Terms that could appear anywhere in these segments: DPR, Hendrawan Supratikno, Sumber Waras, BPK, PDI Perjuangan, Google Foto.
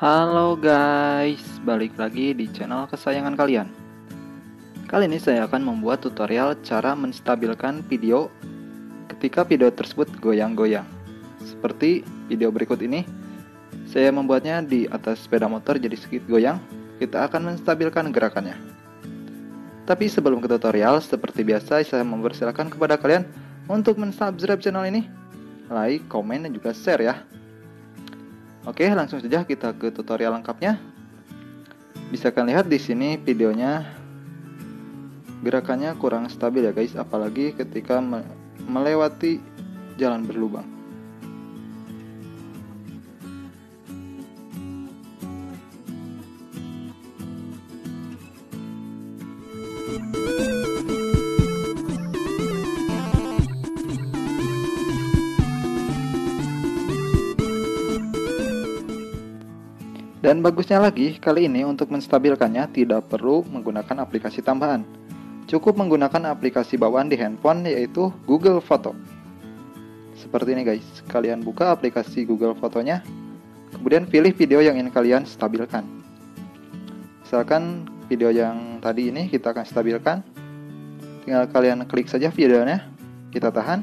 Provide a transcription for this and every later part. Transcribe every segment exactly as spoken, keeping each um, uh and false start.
Halo guys, balik lagi di channel kesayangan kalian. Kali ini saya akan membuat tutorial cara menstabilkan video ketika video tersebut goyang-goyang. Seperti video berikut ini, saya membuatnya di atas sepeda motor jadi sedikit goyang. Kita akan menstabilkan gerakannya. Tapi sebelum ke tutorial, seperti biasa saya mempersilahkan kepada kalian untuk mensubscribe channel ini, like, komen, dan juga share ya. Oke, langsung saja kita ke tutorial lengkapnya. Bisa kalian lihat di sini videonya gerakannya kurang stabil ya guys, apalagi ketika me melewati jalan berlubang. Dan bagusnya lagi, kali ini untuk menstabilkannya tidak perlu menggunakan aplikasi tambahan. Cukup menggunakan aplikasi bawaan di handphone, yaitu Google Foto. Seperti ini guys, kalian buka aplikasi Google Fotonya, kemudian pilih video yang ingin kalian stabilkan. Misalkan video yang tadi ini kita akan stabilkan. Tinggal kalian klik saja videonya, kita tahan.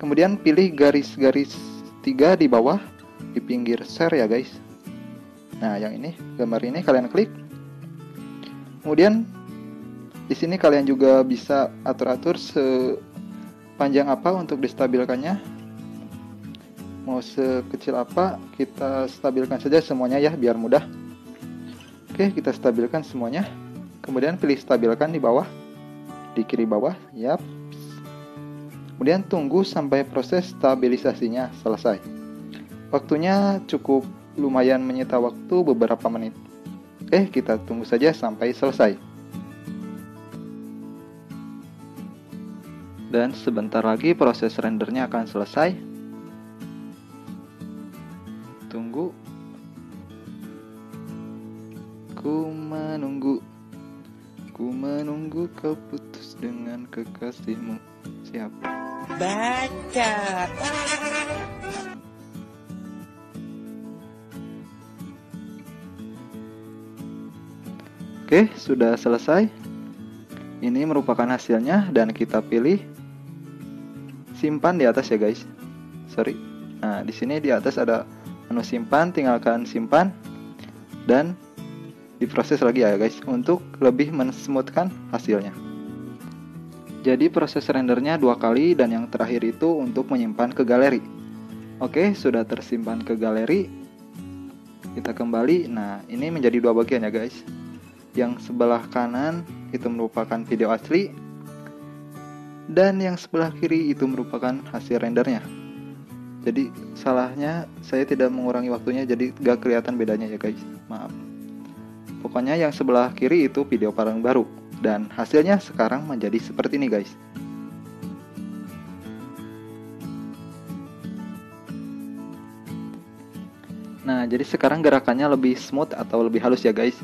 Kemudian pilih garis-garis tiga di bawah, di pinggir share ya guys. Nah, yang ini, gambar ini kalian klik. Kemudian di sini kalian juga bisa atur-atur sepanjang apa untuk distabilkannya. Mau sekecil apa, kita stabilkan saja semuanya ya, biar mudah. Oke, kita stabilkan semuanya. Kemudian pilih stabilkan di bawah, di kiri bawah, yap. Kemudian tunggu sampai proses stabilisasinya selesai. Waktunya cukup lumayan menyita waktu beberapa menit. Eh, kita tunggu saja sampai selesai. Dan sebentar lagi proses rendernya akan selesai. Tunggu. Ku menunggu. Ku menunggu kau putus dengan kekasihmu. Siap. Baca. Oke, sudah selesai. Ini merupakan hasilnya dan kita pilih simpan di atas ya guys. Sorry. Nah, di sini di atas ada menu simpan, tinggalkan simpan dan diproses lagi ya guys untuk lebih mensmoothkan hasilnya. Jadi proses rendernya dua kali dan yang terakhir itu untuk menyimpan ke galeri. Oke, sudah tersimpan ke galeri. Kita kembali. Nah, ini menjadi dua bagian ya guys. Yang sebelah kanan itu merupakan video asli dan yang sebelah kiri itu merupakan hasil rendernya. Jadi salahnya saya tidak mengurangi waktunya, jadi gak kelihatan bedanya ya guys, maaf. Pokoknya yang sebelah kiri itu video paling baru dan hasilnya sekarang menjadi seperti ini guys. Nah, jadi sekarang gerakannya lebih smooth atau lebih halus ya guys.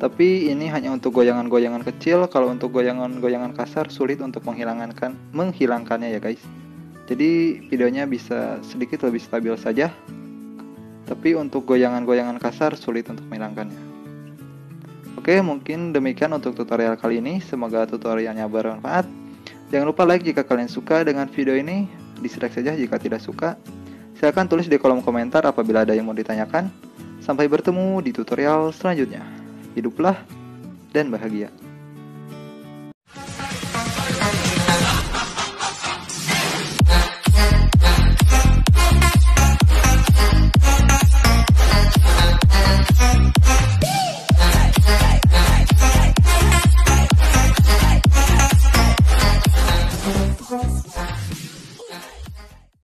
Tapi ini hanya untuk goyangan-goyangan kecil. Kalau untuk goyangan-goyangan kasar sulit untuk menghilangkan menghilangkannya ya guys. Jadi videonya bisa sedikit lebih stabil saja. Tapi untuk goyangan-goyangan kasar sulit untuk menghilangkannya. Oke, mungkin demikian untuk tutorial kali ini. Semoga tutorialnya bermanfaat. Jangan lupa like jika kalian suka dengan video ini. Dislike saja jika tidak suka. Silahkan tulis di kolom komentar apabila ada yang mau ditanyakan. Sampai bertemu di tutorial selanjutnya. Hiduplah dan bahagia.